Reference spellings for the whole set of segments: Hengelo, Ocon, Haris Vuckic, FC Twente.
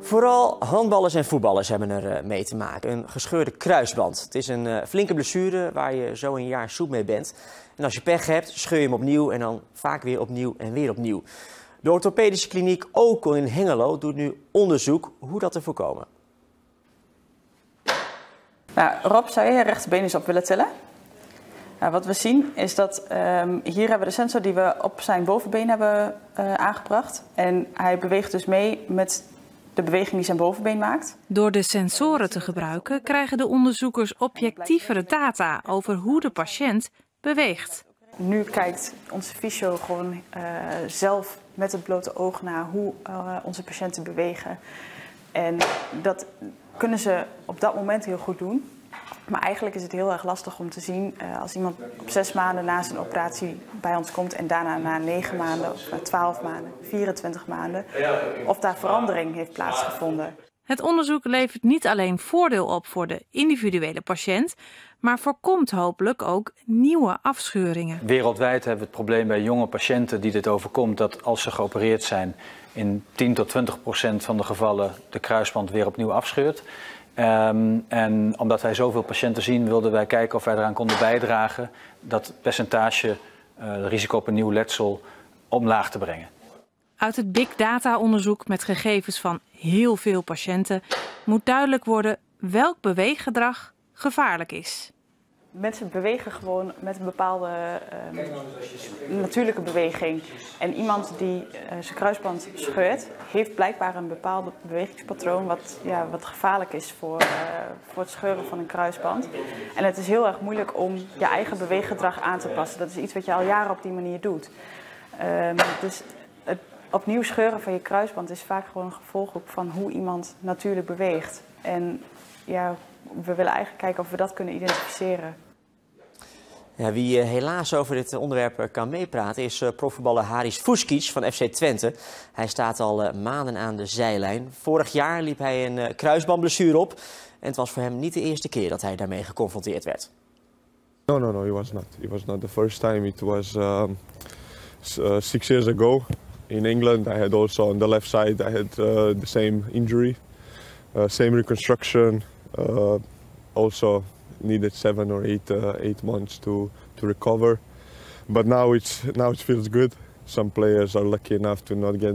Vooral handballers en voetballers hebben er mee te maken. Een gescheurde kruisband. Het is een flinke blessure waar je zo een jaar zoet mee bent. En als je pech hebt, scheur je hem opnieuw en dan vaak weer opnieuw en weer opnieuw. De orthopedische kliniek Ocon in Hengelo doet nu onderzoek hoe dat te voorkomen. Nou, Rob, zou je je rechterbeen eens op willen tillen? Nou, wat we zien is dat hier hebben we de sensor die we op zijn bovenbeen hebben aangebracht. En hij beweegt dus mee met de beweging die zijn bovenbeen maakt. Door de sensoren te gebruiken krijgen de onderzoekers objectievere data over hoe de patiënt beweegt. Nu kijkt onze fysio gewoon zelf met het blote oog naar hoe onze patiënten bewegen. En dat kunnen ze op dat moment heel goed doen. Maar eigenlijk is het heel erg lastig om te zien als iemand op 6 maanden na zijn operatie bij ons komt en daarna na 9 maanden, of na 12 maanden, 24 maanden, of daar verandering heeft plaatsgevonden. Het onderzoek levert niet alleen voordeel op voor de individuele patiënt, maar voorkomt hopelijk ook nieuwe afscheuringen. Wereldwijd hebben we het probleem bij jonge patiënten die dit overkomt, dat als ze geopereerd zijn, in 10 tot 20% van de gevallen de kruisband weer opnieuw afscheurt. En omdat wij zoveel patiënten zien, wilden wij kijken of wij eraan konden bijdragen dat percentage risico op een nieuw letsel omlaag te brengen. Uit het big data onderzoek met gegevens van heel veel patiënten moet duidelijk worden welk beweeggedrag gevaarlijk is. Mensen bewegen gewoon met een bepaalde natuurlijke beweging. En iemand die zijn kruisband scheurt, heeft blijkbaar een bepaald bewegingspatroon wat gevaarlijk is voor het scheuren van een kruisband. En het is heel erg moeilijk om je eigen beweeggedrag aan te passen. Dat is iets wat je al jaren op die manier doet. Dus het opnieuw scheuren van je kruisband is vaak gewoon een gevolg ook van hoe iemand natuurlijk beweegt. En ja, we willen eigenlijk kijken of we dat kunnen identificeren. Ja, wie helaas over dit onderwerp kan meepraten is profvoetballer Haris Vuckic van FC Twente. Hij staat al maanden aan de zijlijn. Vorig jaar liep hij een kruisbandblessure op. En het was voor hem niet de eerste keer dat hij daarmee geconfronteerd werd. No, it was not. It was not the first time. It was 6 years ago in England. I had also on the left side. I had the same injury, same reconstruction. Also needed 7 or 8 months to recover, but now it feels good. Some players are lucky enough to not get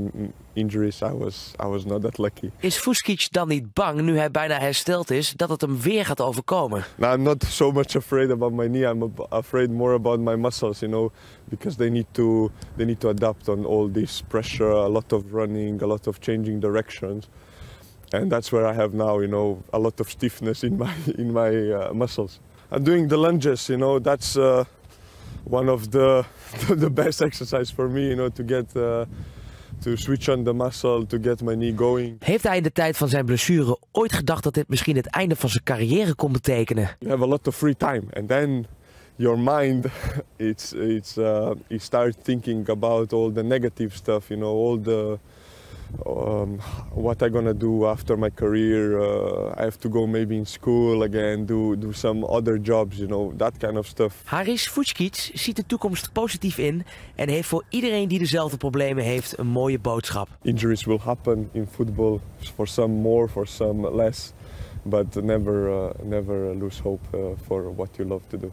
injuries. I was not that lucky. Is Vuckic dan niet bang nu hij bijna hersteld is dat het hem weer gaat overkomen? No, I'm not so much afraid about my knee. I'm afraid more about my muscles, you know, because they need to adapt on all this pressure, a lot of running, a lot of changing directions. And that's where I have now, you know, a lot of stiffness in my muscles. I'm doing the lunges, you know, that's one of the best exercise for me, you know, to get to switch on the muscle, to get my knee going. Heeft hij in de tijd van zijn blessure ooit gedacht dat dit misschien het einde van zijn carrière kon betekenen? You have a lot of free time, and then your mind, it starts thinking about all the negative stuff, you know, all the. What I gonna do after my career? I have to go maybe in school again, do some other jobs, you know, that kind of stuff. Haris Vuckic ziet de toekomst positief in en heeft voor iedereen die dezelfde problemen heeft een mooie boodschap. Injuries will happen in football, for some more, for some less, but never lose hope for what you love to do.